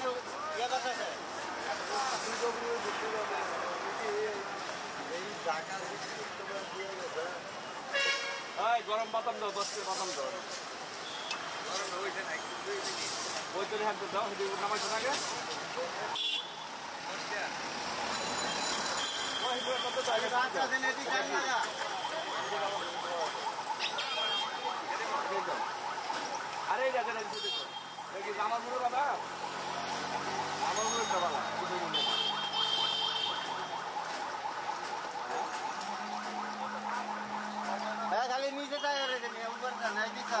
গরম বাদাম দাও 10 কেজি বাদাম দাও গরম হইছে না ওইটারে হাত দাও ওইটা নামাইছো না আগে আচ্ছা ওই পুরো কত টাকা টাকা দেন এদিক জানা আরে এই জায়গাটা দিতে দাও দেখি আমার পুরো বাবা আমার পুরো বাবা खाली नीचे जाए ऊपर का नहीं दिखा